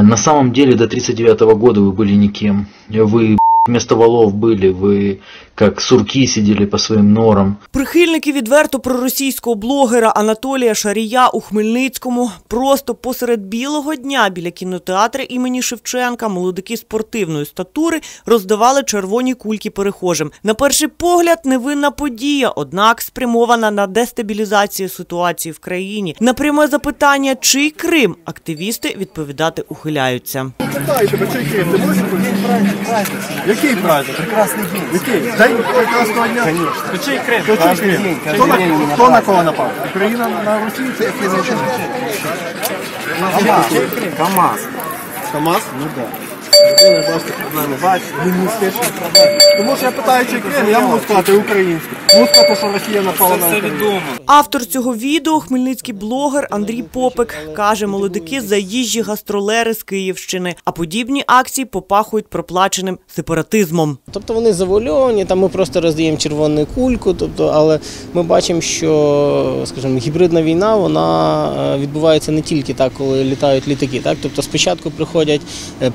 На самом деле до 1939 года вы были никем. Вы вместо валов были, вы как сурки сидели по своим норам. Прихильники відверто проросійського блогера Анатолія Шарія у Хмельницькому. Просто посеред білого дня біля кінотеатру імені Шевченка молодики спортивної статури роздавали червоні кульки перехожим. На перший погляд, невинна подія, однак спрямована на дестабілізацію ситуації в країні. На пряме запитання, чий Крим, активісти відповідати ухиляються. Питайте, чий Крим? Ти можеш відповідати? Який праздник? Прекрасний день. Який? День прекрасного дня? Конечно. Чий Крим? Каждый день. Хто на кого напав? Україна на Росію? Це як визначено? КамАЗ. КамАЗ? Ну так. Тому що я питаю, чи Крим, я можу сказати українську. Можу сказати, що Росія напала на Україну. Автор цього відео – хмельницький блогер Андрій Попик. Каже, молодики – заїжджі гастролери з Київщини. А подібні акції попахують проплаченим сепаратизмом. Тобто вони завуальовані, ми просто роздаємо червону кульку. Але ми бачимо, що гібридна війна відбувається не тільки так, коли літають літаки. Тобто спочатку приходять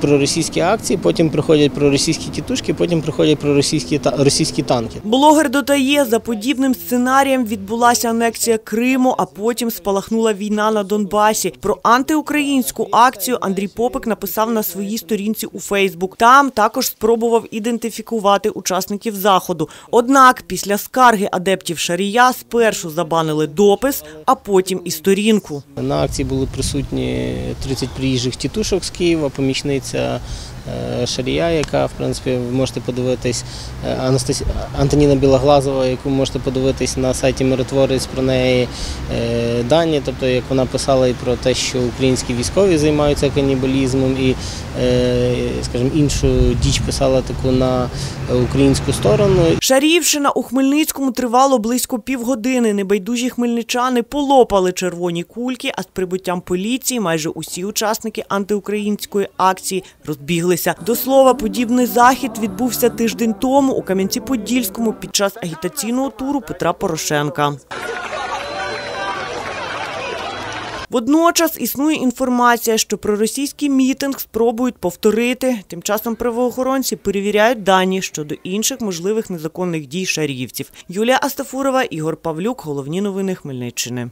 проросійські акції, потім приходять проросійські тітушки, потім приходять проросійські танки. Блогер додає, за подібним сценарієм відбулася анексія Криму, а потім спалахнула війна на Донбасі. Про антиукраїнську акцію Андрій Попик написав на своїй сторінці у Фейсбук. Там також спробував ідентифікувати учасників заходу. Однак після скарги адептів Шарія спершу забанили допис, а потім і сторінку. На акції були присутні 30 приїжджих тітушок з Києва, помічниця Шарія, яка, в принципі, можете подивитись, Яна Антоніна Білоглазова, яку можете подивитись на сайті «Миротворець», про неї дані, тобто, як вона писала і про те, що українські військові займаються канібалізмом і, скажімо, іншу діч писала таку на українську сторону. Шаріївщина у Хмельницькому тривало близько півгодини. Небайдужі хмельничани полопали червоні кульки, а з прибуттям поліції майже усі учасники антиукраїнської акції розбіглися. До слова, подібний захід відбувся тиждень тому у Кам'янці-Подільському під час агітаційного туру Петра Порошенка. Водночас існує інформація, що проросійський мітинг спробують повторити. Тим часом правоохоронці перевіряють дані щодо інших можливих незаконних дій шаріївців. Юлія Астафурова, Ігор Павлюк. Головні новини Хмельниччини.